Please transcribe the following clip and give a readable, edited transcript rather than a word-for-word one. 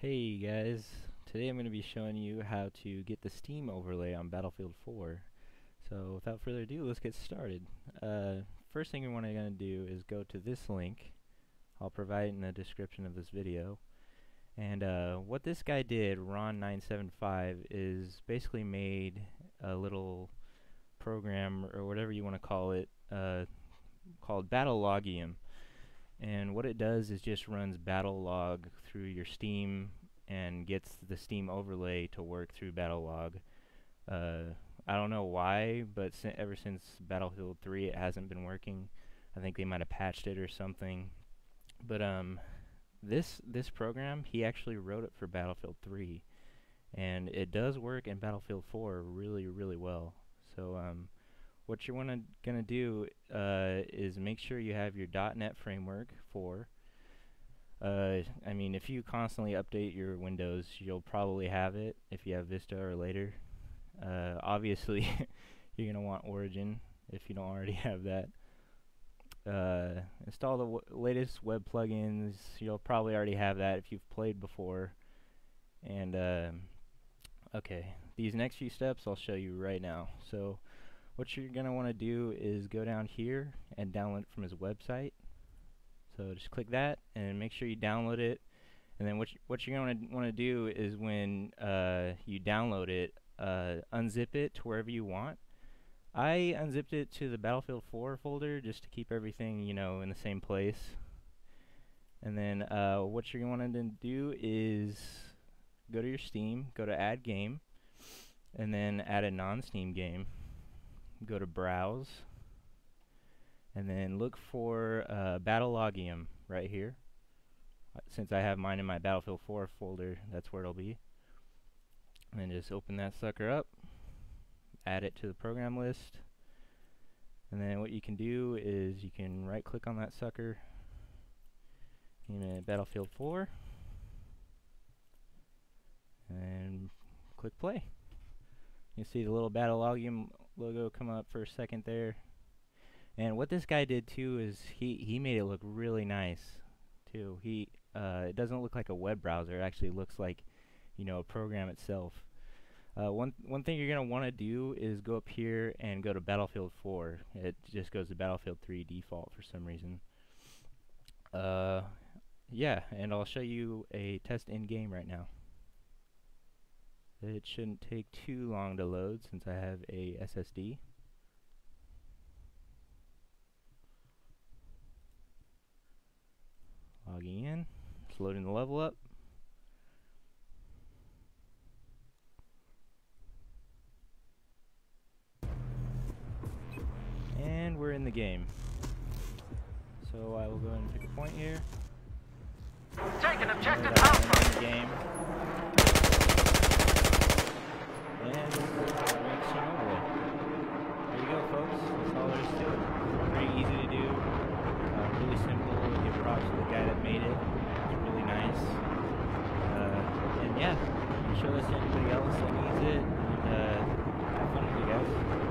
Hey guys, today I'm going to be showing you how to get the Steam overlay on Battlefield 4. So without further ado, let's get started. First thing we want to do is go to this link. I'll provide it in the description of this video. And what this guy did, Ron 975, is basically made a little program or whatever you want to call it called Battlelogium. And what it does is just runs battle log through your Steam and gets the Steam overlay to work through battle log. I don't know why, but ever since Battlefield 3 it hasn't been working. I think they might have patched it or something. But this program, he actually wrote it for Battlefield 3, and it does work in Battlefield 4 really, really well. So what you're gonna do is make sure you have your .NET framework 4. I mean, if you constantly update your Windows, you'll probably have it if you have Vista or later. Obviously, you're gonna want Origin if you don't already have that. Install the latest web plugins. You'll probably already have that if you've played before. And okay, these next few steps I'll show you right now. So what you're going to want to do is go down here and download it from his website. So just click that and make sure you download it. And then what you're going to want to do is when you download it, unzip it to wherever you want. I unzipped it to the Battlefield 4 folder just to keep everything, you know, in the same place. And then what you're going to want to do is go to your Steam, go to Add Game, and then add a non-Steam game. Go to Browse, and then look for Battlelogium right here. Since I have mine in my Battlefield 4 folder, that's where it'll be. And then just open that sucker up, add it to the program list, and then what you can do is you can right click on that sucker in Battlefield 4 and click play. You see the little Battlelogium logo come up for a second there. And what this guy did too is he made it look really nice too. It doesn't look like a web browser. It actually looks like, you know, a program itself. One thing you're gonna want to do is go up here and go to Battlefield 4. It just goes to Battlefield 3 default for some reason. Yeah, and I'll show you a test in game right now. It shouldn't take too long to load since I have a SSD. Logging in. It's loading the level up. And we're in the game. So I will go ahead and pick a point here. Take an objective alpha. Game. And there you go, folks. That's all there is to it. Pretty easy to do. Really simple. Give props to the guy that made it. It's really nice. And yeah, show this to anybody else that needs it. And have fun with you guys.